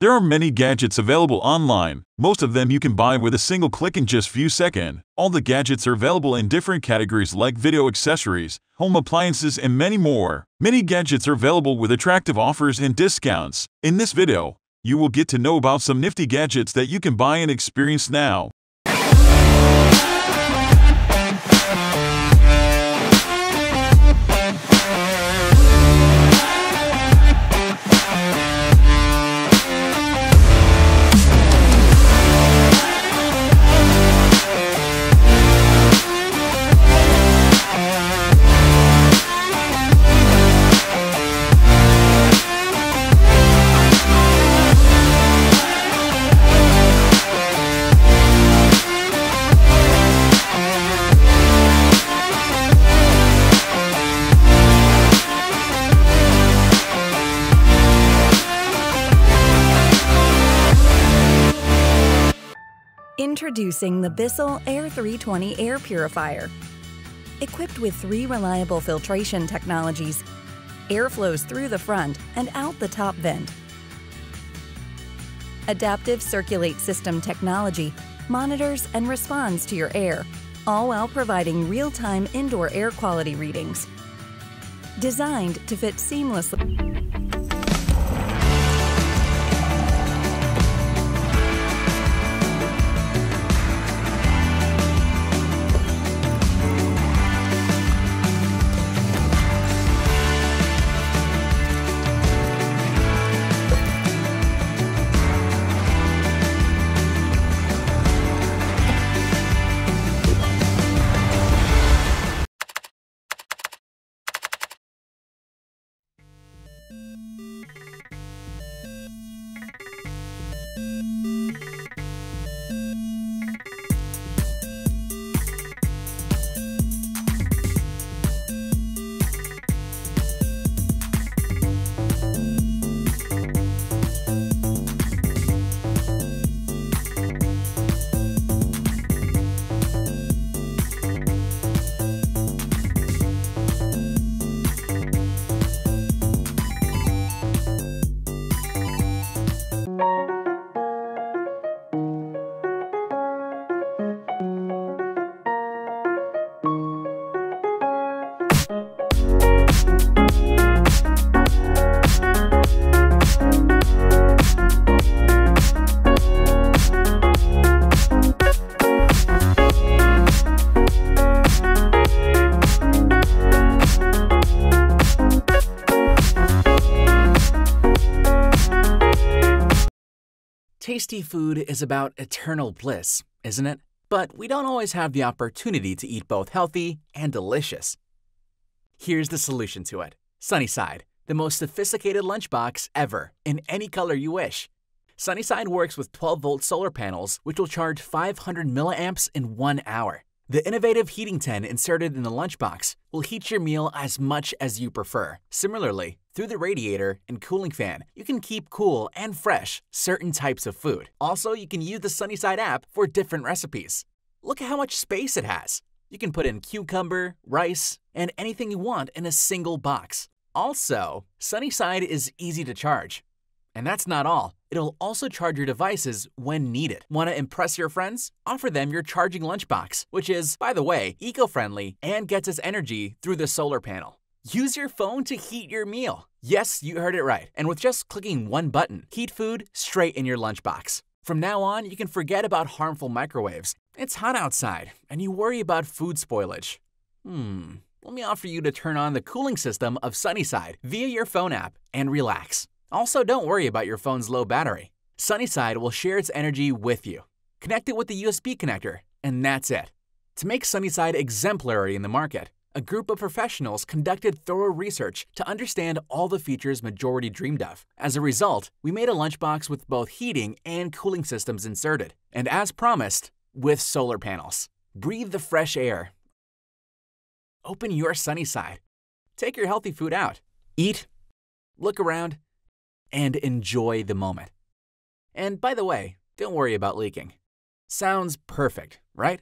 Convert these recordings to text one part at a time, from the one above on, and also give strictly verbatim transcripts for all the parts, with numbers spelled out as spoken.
There are many gadgets available online, most of them you can buy with a single click in just few seconds. All the gadgets are available in different categories like video accessories, home appliances and many more. Many gadgets are available with attractive offers and discounts. In this video, you will get to know about some nifty gadgets that you can buy and experience now. Introducing the Bissell Air three twenty Air Purifier. Equipped with three reliable filtration technologies, air flows through the front and out the top vent. Adaptive Circulate System technology monitors and responds to your air, all while providing real-time indoor air quality readings. Designed to fit seamlessly. Tasty food is about eternal bliss, isn't it? But we don't always have the opportunity to eat both healthy and delicious. Here's the solution to it. Sunnyside, the most sophisticated lunchbox ever in any color you wish. Sunnyside works with twelve volt solar panels, which will charge five hundred milliamps in one hour. The innovative heating tin inserted in the lunchbox will heat your meal as much as you prefer. Similarly, through the radiator and cooling fan, you can keep cool and fresh certain types of food. Also, you can use the Sunnyside app for different recipes. Look at how much space it has. You can put in cucumber, rice, and anything you want in a single box. Also, Sunnyside is easy to charge. And that's not all. It'll also charge your devices when needed. Want to impress your friends? Offer them your charging lunchbox, which is, by the way, eco-friendly and gets its energy through the solar panel. Use your phone to heat your meal. Yes, you heard it right. And with just clicking one button, heat food straight in your lunchbox. From now on, you can forget about harmful microwaves. It's hot outside, and you worry about food spoilage. Hmm, let me offer you to turn on the cooling system of Sunnyside via your phone app and relax. Also, don't worry about your phone's low battery. Sunnyside will share its energy with you. Connect it with the U S B connector, and that's it. To make Sunnyside exemplary in the market, a group of professionals conducted thorough research to understand all the features majority dreamed of. As a result, we made a lunchbox with both heating and cooling systems inserted, and as promised, with solar panels. Breathe the fresh air. Open your Sunnyside. Take your healthy food out. Eat, look around, and enjoy the moment. And by the way, don't worry about leaking. Sounds perfect, right?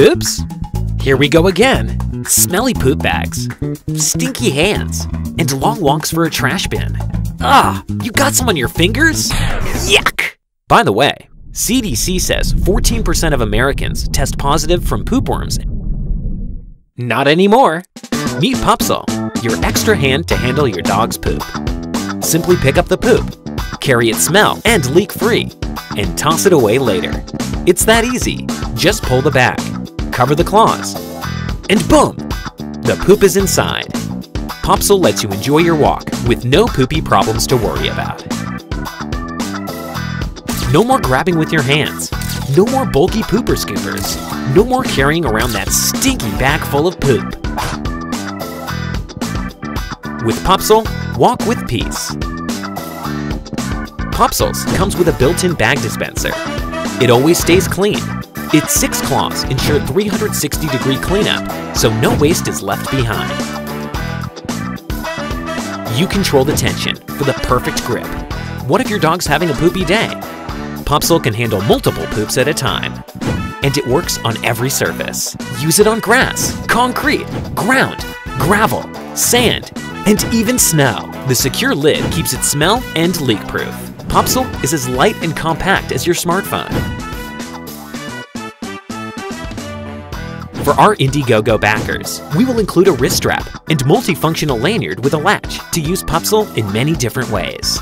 poops? Here we go again. Smelly poop bags, stinky hands, and long walks for a trash bin. Ah, you got some on your fingers? Yuck! By the way, C D C says fourteen percent of Americans test positive from poopworms. Not anymore. Meet Pupsule, your extra hand to handle your dog's poop. Simply pick up the poop, carry its smell and leak-free, and toss it away later. It's that easy. Just pull the bag, cover the claws, and boom! The poop is inside. Pupsule lets you enjoy your walk with no poopy problems to worry about. No more grabbing with your hands. No more bulky pooper scoopers. No more carrying around that stinky bag full of poop. With Pupsule, walk with peace. Pupsule's comes with a built-in bag dispenser. It always stays clean. Its six claws ensure three hundred sixty degree cleanup, so no waste is left behind. You control the tension for the perfect grip. What if your dog's having a poopy day? Pupsule can handle multiple poops at a time. And it works on every surface. Use it on grass, concrete, ground, gravel, sand, and even snow. The secure lid keeps it smell and leak-proof. Pupsule is as light and compact as your smartphone. For our Indiegogo backers, we will include a wrist strap and multifunctional lanyard with a latch to use Pupsule in many different ways.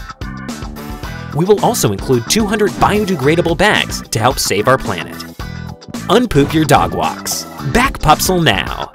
We will also include two hundred biodegradable bags to help save our planet. Unpoop your dog walks. Back Pupsule now!